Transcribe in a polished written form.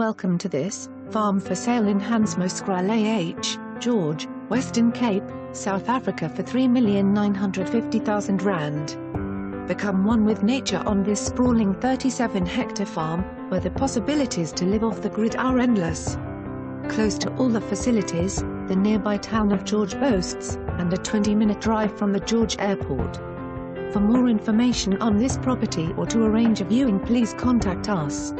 Welcome to this farm for sale in Hansmoeskraal, George, Western Cape, South Africa for R3,950,000. Become one with nature on this sprawling 37-hectare farm, where the possibilities to live off the grid are endless. Close to all the facilities, the nearby town of George boasts, and a 20-minute drive from the George Airport. For more information on this property or to arrange a viewing, please contact us.